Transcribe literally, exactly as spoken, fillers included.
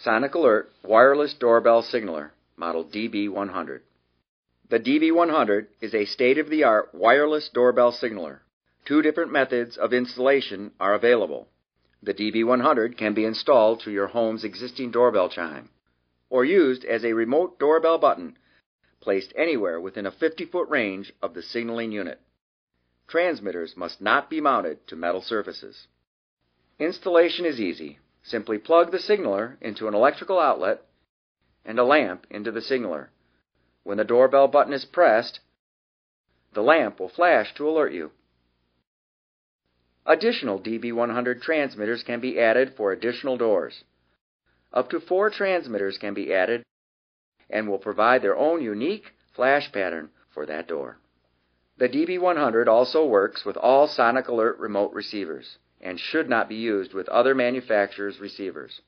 Sonic Alert Wireless Doorbell Signaler, model D B one hundred. The D B one hundred is a state-of-the-art wireless doorbell signaler. Two different methods of installation are available. The D B one hundred can be installed to your home's existing doorbell chime or used as a remote doorbell button placed anywhere within a fifty-foot range of the signaling unit. Transmitters must not be mounted to metal surfaces. Installation is easy. Simply plug the signaler into an electrical outlet and a lamp into the signaler. When the doorbell button is pressed, the lamp will flash to alert you. Additional D B one hundred transmitters can be added for additional doors. Up to four transmitters can be added and will provide their own unique flash pattern for that door. The D B one hundred also works with all Sonic Alert remote receivers and should not be used with other manufacturers' receivers.